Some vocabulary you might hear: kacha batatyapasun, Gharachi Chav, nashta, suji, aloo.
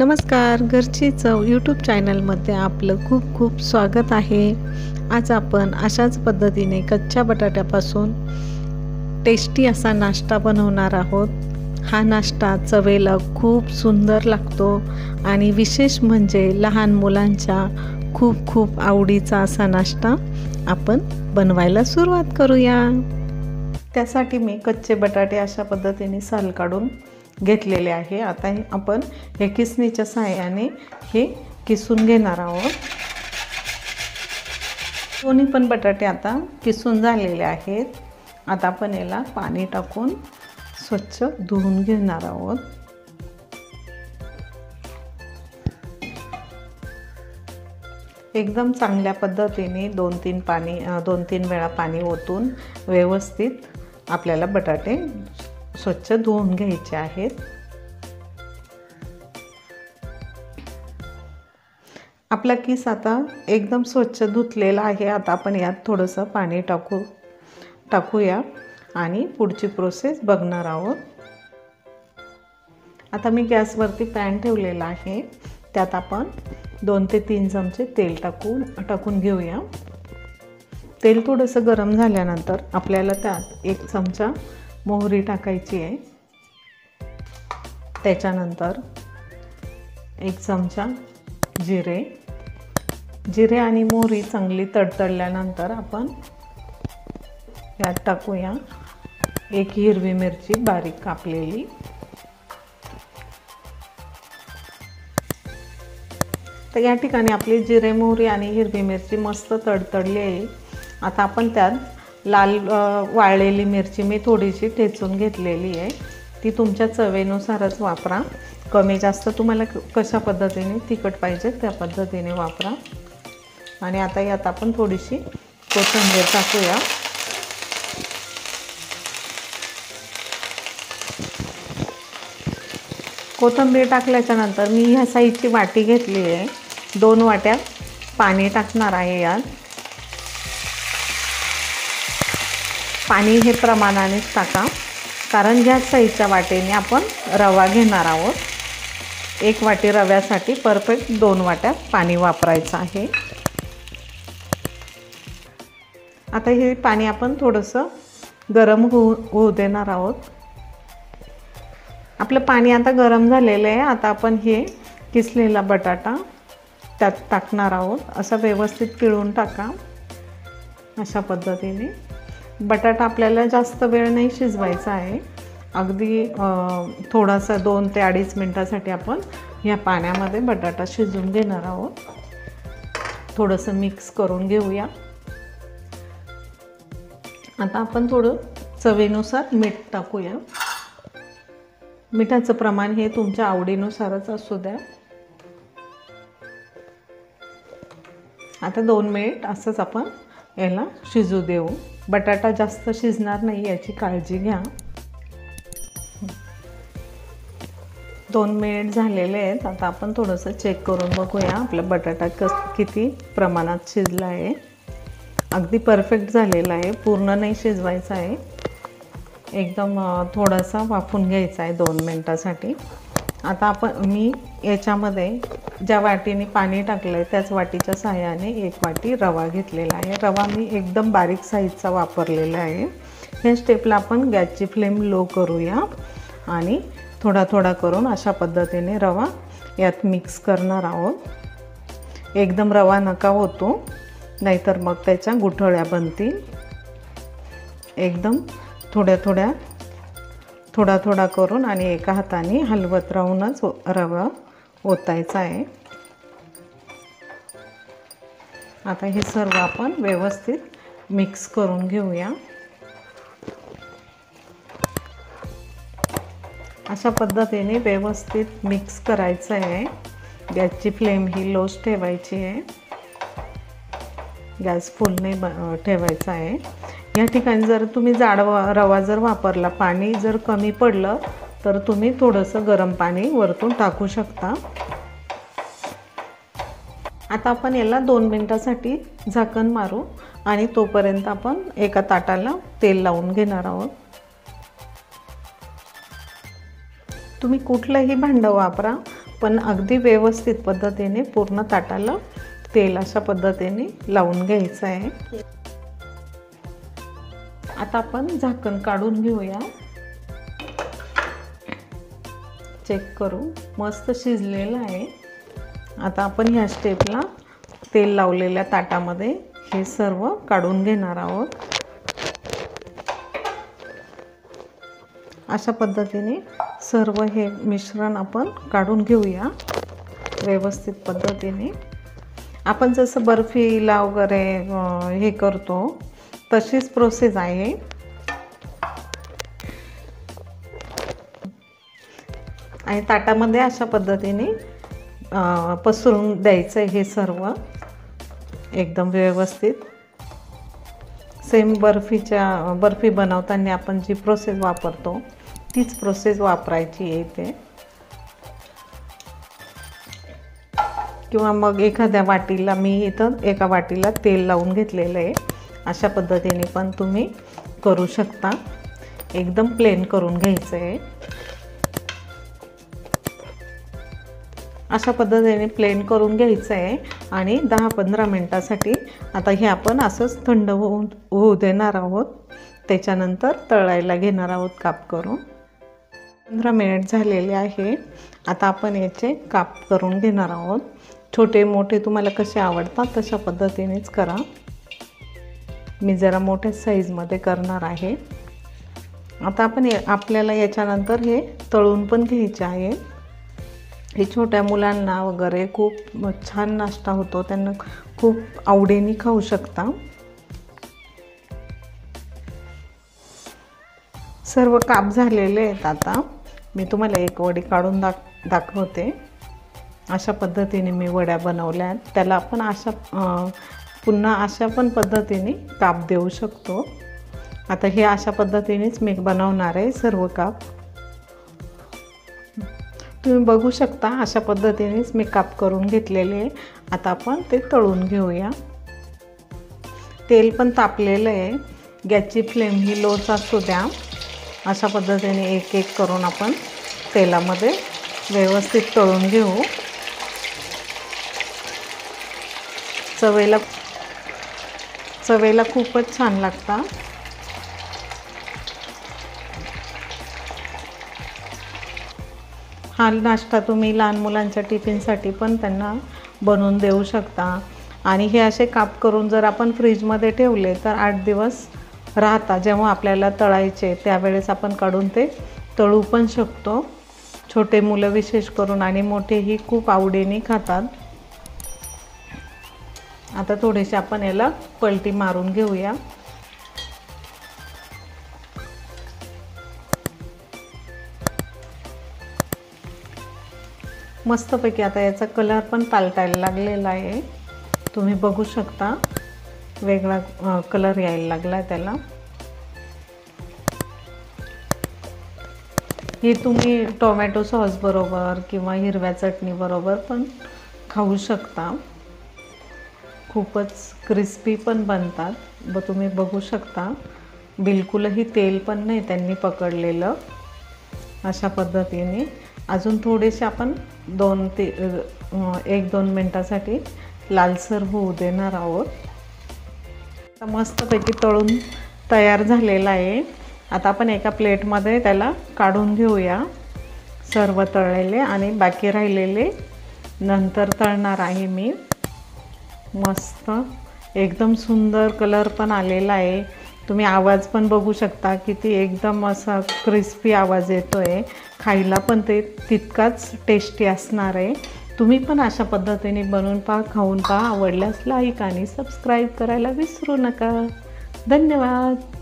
नमस्कार, घरची चव यूट्यूब चॅनलमध्ये आपलं खूप खूप स्वागत आहे। आज आपण अशाच पद्धतीने कच्च्या बटाट्यापासून टेस्टी असा नाश्ता बनवणार आहोत। हा नाश्ता चवेला खूप सुंदर लागतो आणि विशेष म्हणजे लहान मुलांच्या खूप खूप आवडीचा असा नाश्ता आपण बनवायला सुरुवात करूया। त्यासाठी मी कच्चे बटाटे अशा पद्धतीने साल काढून घेतलेले आहे। आता आपण हे किसणीच्या साहाय्याने हे किसून घेणार आहोत। दोन्ही पण बटाटे आता किसून झालेले आहेत। आता आपण याला पाणी टाकून स्वच्छ धुवून घेणार आहोत। एकदम चांगल्या पद्धतीने दोन तीन वेळा पाणी ओतून व्यवस्थित आपल्याला बटाटे स्वच्छ धुवून घ्यायचे आहेत। आपला किस आता एकदम स्वच्छ धुतलेला आहे। आता आपण यात थोडंसं पाणी टाकूया आणि पुढची प्रोसेस बघणार आहोत। आता मी गॅसवरती पॅन ठेवलेला आहे, त्यात आपण 2 ते 3 चमचे तेल टाकून घेऊया। तेल थोडंसं गरम झाल्यानंतर आपल्याला त्यात 1 चमचा मोहरी टाकायची आहे। त्याच्यानंतर 1 चमचा जिरे आणि मोहरी चांगली तडतडल्यानंतर आपण यात टाकूया 1 हिरवी मिरची बारीक कापलेली। तर या ठिकाणी आपली जिरे, मोहरी आणि हिरवी मिरची मस्त तडतडली आहे। आता आपण त्यात लाल वाळलेली मिरची मी थोडीशी ठेचून घेतलेली आहे, ती तुमच्या चवेनुसारच वापरा। कमी जास्त तुम्हाला कशा पद्धतीने तिखट पाहिजे त्या पद्धतीने वापरा। आणि आता यात आपण थोडीशी कोथिंबीर टाकूया। कोथिंबीर टाकल्याच्या नंतर मी ह्या साईजची वाटी घेतली आहे, 2 वाट्या पाणी टाकणार आहे यात। पाणी हे प्रमाणानेच टाका, कारण ह्या साईजच्या वाटीने आपण रवा घेणार आहोत। 1 वाटी रव्यासाठी परफेक्ट 2 वाट्या पाणी वापरायचं आहे। आता हे पाणी आपण थोडंसं गरम होऊ देणार आहोत। आपलं पाणी आता गरम झालेलं आहे। आता आपण हे किसलेला बटाटा त्यात टाकणार आहोत। असं व्यवस्थित पिळून टाका अशा पद्धतीने। बटाटा आपल्याला जास्त वेळ नाही शिजवायचा आहे, अगदी थोडासा 2 ते 2.5 मिनिटांसाठी आपण या पाण्यामध्ये बटाटा शिजवून घेणार आहोत। थोडंसं मिक्स करून घेऊया। आता आपण थोडं चवीनुसार मीठ टाकूया। मिठाचं प्रमाण हे तुमच्या आवडीनुसारच असू द्या। आता 2 मिनिट असंच आपण याला शिजू देऊ। बटाटा जास्त शिजणार नाही याची काळजी घ्या। 2 मिनिट झालेले आहेत। आता आपण थोडंसं चेक करून बघूया आपला बटाटा किती प्रमाणात शिजला आहे। अगदी परफेक्ट झालेला आहे, पूर्ण नाही शिजवायचा आहे, एकदम थोडासा वाफून घ्यायचा आहे 2 मिनिटांसाठी। आता आपण मी याच्यामध्ये ज्या वाटीने पाणी टाकलं आहे त्याच वाटीच्या साहाय्याने 1 वाटी रवा घेतलेला आहे। रवा मी एकदम बारीक साईजचा वापरलेला आहे। ह्या स्टेपला आपण गॅसची फ्लेम लो करूया आणि थोडा थोडा करून अशा पद्धतीने रवा यात मिक्स करणार आहोत। एकदम रवा नका होतो, नाहीतर मग त्याच्या गुठळ्या बनतील। एकदम थोडा थोडा करून आणि एका हाताने हलवत राहूनच रवा ओतायचा आहे। आता हे सर्व आपण व्यवस्थित मिक्स करून घेऊया। अशा पद्धतीने व्यवस्थित मिक्स करायचं आहे। गॅसची फ्लेम ही लोच ठेवायची आहे, गॅस फुलने ठेवायचा आहे। या ठिकाणी जर तुम्ही जाड रवा जर वापरला, पाणी जर कमी पडलं तर तुम्ही थोडंसं गरम पाणी वरतून टाकू शकता। आता आपण याला 2 मिनिटांसाठी झाकण मारू आणि तोपर्यंत आपण एका ताटाला तेल लावून घेणार आहोत। तुम्ही कुठलंही भांडं वापरा, पण अगदी व्यवस्थित पद्धतीने पूर्ण ताटाला तेल अशा पद्धतीने लावून घ्यायचं आहे। आता आपण झाकण काढून घेऊया, चेक करू, मस्त शिजलेलं आहे। आता आपण ह्या स्टेपला तेल लावलेल्या ताटामध्ये हे सर्व काढून घेणार आहोत। अशा पद्धतीने सर्व हे मिश्रण आपण काढून घेऊया व्यवस्थित पद्धतीने। आपण जसं बर्फीला वगैरे हे करतो तशीच प्रोसेस आहे। आणि ताटामध्ये अशा पद्धतीने पसरून द्यायचं हे सर्व एकदम व्यवस्थित। सेम बर्फी बनवताना आपण जी प्रोसेस वापरतो तीच प्रोसेस वापरायची आहे इथे। किंवा मग एखाद्या वाटीला, मी इथं एका वाटीला तेल लावून घेतलेलं आहे, अशा पद्धतीने पण तुम्ही करू शकता। एकदम प्लेन करून घ्यायचं आहे, अशा पद्धतीने प्लेन करून घ्यायचं आहे। आणि 10-15 मिनिटांसाठी आता हे आपण असंच थंड होऊ देणार आहोत, त्याच्यानंतर तळायला घेणार आहोत काप करून। 15 मिनिट झालेले आहे, आता आपण याचे काप करून घेणार आहोत। छोटे मोठे तुम्हाला कसे आवडतात तशा पद्धतीनेच करा, मी जरा मोठ्या साईजमध्ये करणार आहे। आता आपण आपल्याला याच्यानंतर हे तळून पण घ्यायचे आहे। हे छोट्या मुलांना वगैरे खूप छान नाश्ता होतो, त्यांना खूप आवडीने खाऊ शकता। सर्व काप झालेले आहेत, आता मी तुम्हाला एक वडी काढून दाखवते। अशा पद्धतीने मी वड्या बनवल्या, त्याला आपण अशा पुन्हा अशा पण पद्धतीने काप देऊ शकतो। आता हे अशा पद्धतीनेच मी बनवणार आहे सर्व काप, तुम्ही बघू शकता। अशा पद्धतीनेच मी काप करून घेतलेले। आता आपण ते तळून घेऊया। तेल पण तापलेलं आहे, गॅसची फ्लेम ही लोच असू द्या। अशा पद्धतीने एक एक करून आपण तेलामध्ये व्यवस्थित तळून घेऊ। चवेला खूपच छान लागतं। हा नाश्ता तुम्ही लहान मुलांच्या टिफिनसाठी पण त्यांना बनवून देऊ शकता। आणि हे असे काप करून जर आपण फ्रीजमध्ये ठेवले तर 8 दिवस राहता, जेव्हा आपल्याला तळायचे त्यावेळेस आपण काढून ते तळू पण शकतो। छोटे मुलं विशेष करून आणि मोठेही खूप आवडीने खातात। आता थोडेसे आपण याला पलटी मारून घेऊया। मस्तपैकी आता याचा कलर पण पालटायला लागलेला आहे, तुम्ही बघू शकता, वेगळा कलर यायला लागला त्याला। हे तुम्ही टोमॅटो सॉस बरोबर किंवा हिरव्या चटणी बरोबर पण खाऊ शकता। खूपच क्रिस्पी पण बनतात, तुम्ही बघू शकता, बिलकुलही तेल पण नाही त्यांनी पकडलेलं। अशा पद्धतीने अजून थोडेसे आपण 1-2 मिनिटांसाठी लालसर होऊ देणार आहोत। आता मस्तपैकी तळून तयार झालेला आहे। आता आपण एका प्लेटमध्ये त्याला काढून घेऊया सर्व तळलेले, आणि बाकी राहिलेले नंतर तळणार आहे मी। मस्त एकदम सुंदर कलर पण आलेला आहे, तुम्ही आवाज पण बघू शकता, किती एकदम असा क्रिस्पी आवाज येतो आहे। खायला पण ते तितकाच टेस्टी असणार आहे। तुम्ही पण अशा पद्धतीने बनवून पहा, खाऊन पहा, आवडल्यास लाईक आणि सबस्क्राईब करायला विसरू नका। धन्यवाद।